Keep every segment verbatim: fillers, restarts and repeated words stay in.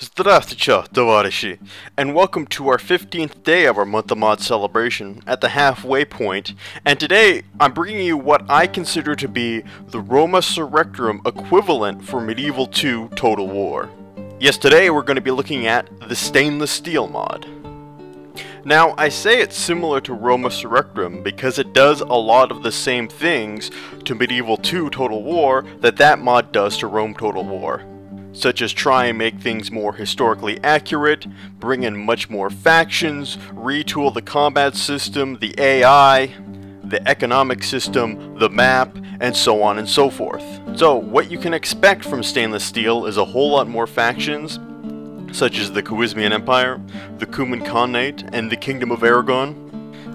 Здравствуйте, товарищи, and welcome to our fifteenth day of our Month of Mod celebration at the halfway point, and today I'm bringing you what I consider to be the Roma Surrectum equivalent for Medieval two Total War. Yes, today we're going to be looking at the Stainless Steel mod. Now, I say it's similar to Roma Surrectum because it does a lot of the same things to Medieval two Total War that that mod does to Rome Total War, such as try and make things more historically accurate, bring in much more factions, retool the combat system, the A I, the economic system, the map, and so on and so forth. So, what you can expect from Stainless Steel is a whole lot more factions, such as the Khwarezmian Empire, the Cuman Khanate, and the Kingdom of Aragon.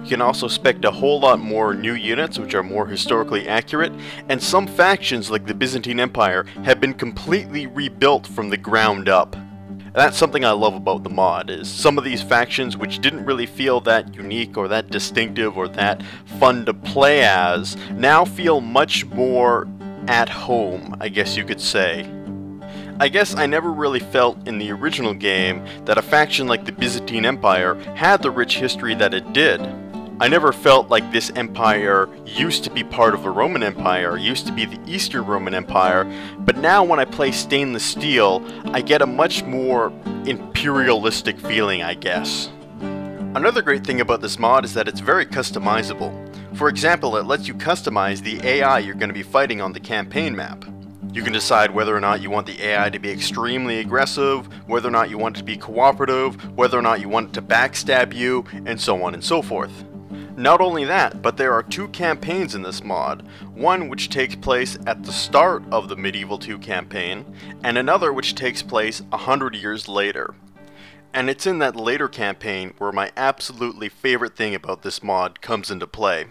You can also expect a whole lot more new units which are more historically accurate, and some factions like the Byzantine Empire have been completely rebuilt from the ground up. And that's something I love about the mod, is some of these factions which didn't really feel that unique or that distinctive or that fun to play as, now feel much more at home, I guess you could say. I guess I never really felt in the original game that a faction like the Byzantine Empire had the rich history that it did. I never felt like this empire used to be part of the Roman Empire, used to be the Eastern Roman Empire, but now when I play Stainless Steel, I get a much more imperialistic feeling, I guess. Another great thing about this mod is that it's very customizable. For example, it lets you customize the A I you're going to be fighting on the campaign map. You can decide whether or not you want the A I to be extremely aggressive, whether or not you want it to be cooperative, whether or not you want it to backstab you, and so on and so forth. Not only that, but there are two campaigns in this mod, one which takes place at the start of the Medieval two campaign, and another which takes place a hundred years later. And it's in that later campaign where my absolutely favorite thing about this mod comes into play.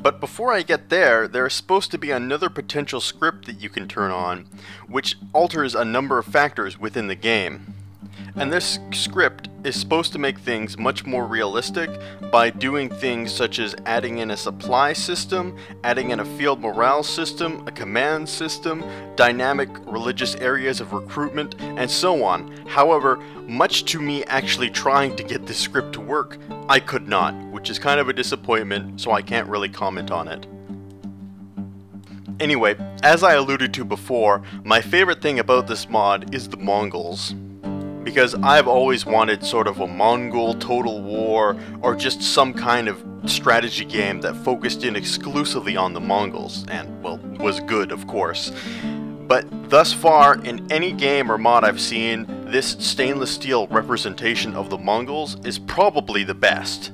But before I get there, there is supposed to be another potential script that you can turn on, which alters a number of factors within the game. And this script is supposed to make things much more realistic by doing things such as adding in a supply system, adding in a field morale system, a command system, dynamic religious areas of recruitment, and so on. However, much to me actually trying to get this script to work, I could not, which is kind of a disappointment, so I can't really comment on it. Anyway, as I alluded to before, my favorite thing about this mod is the Mongols, because I've always wanted sort of a Mongol Total War or just some kind of strategy game that focused in exclusively on the Mongols, and, well, was good, of course. But thus far, in any game or mod I've seen, this Stainless Steel representation of the Mongols is probably the best.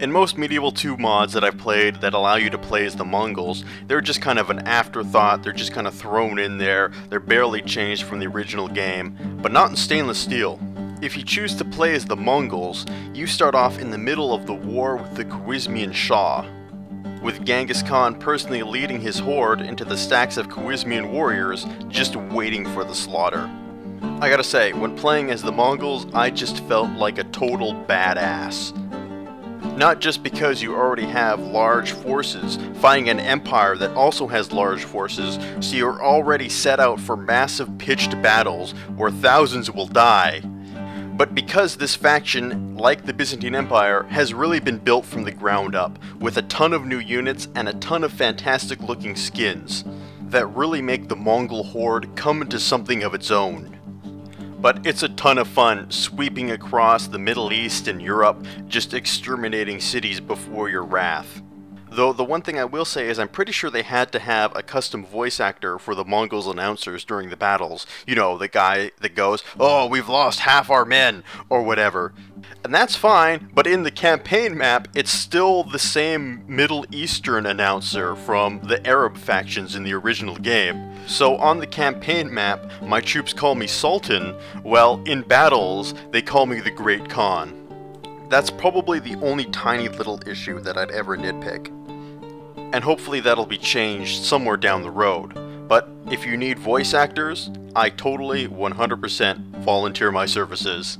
In most Medieval two mods that I've played that allow you to play as the Mongols, they're just kind of an afterthought, they're just kind of thrown in there, they're barely changed from the original game, but not in Stainless Steel. If you choose to play as the Mongols, you start off in the middle of the war with the Khwarezmian Shah, with Genghis Khan personally leading his horde into the stacks of Khwarezmian warriors just waiting for the slaughter. I gotta say, when playing as the Mongols, I just felt like a total badass. Not just because you already have large forces, fighting an empire that also has large forces, so you're already set out for massive pitched battles where thousands will die, but because this faction, like the Byzantine Empire, has really been built from the ground up, with a ton of new units and a ton of fantastic looking skins, that really make the Mongol horde come into something of its own. But it's a ton of fun sweeping across the Middle East and Europe, just exterminating cities before your wrath. Though the one thing I will say is I'm pretty sure they had to have a custom voice actor for the Mongols announcers during the battles. You know, the guy that goes, "Oh, we've lost half our men," or whatever. And that's fine, but in the campaign map, it's still the same Middle Eastern announcer from the Arab factions in the original game. So on the campaign map, my troops call me Sultan, well, in battles, they call me the Great Khan. That's probably the only tiny little issue that I'd ever nitpick. And hopefully that'll be changed somewhere down the road. But if you need voice actors, I totally one hundred percent volunteer my services.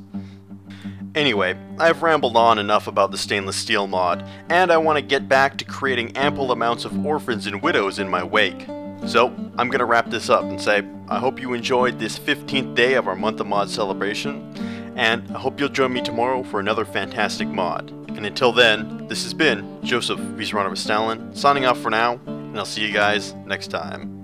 Anyway, I've rambled on enough about the Stainless Steel mod, and I want to get back to creating ample amounts of orphans and widows in my wake. So, I'm going to wrap this up and say, I hope you enjoyed this fifteenth day of our Month of Mod celebration, and I hope you'll join me tomorrow for another fantastic mod. And until then, this has been Joseph Vizronova Stalin, signing off for now, and I'll see you guys next time.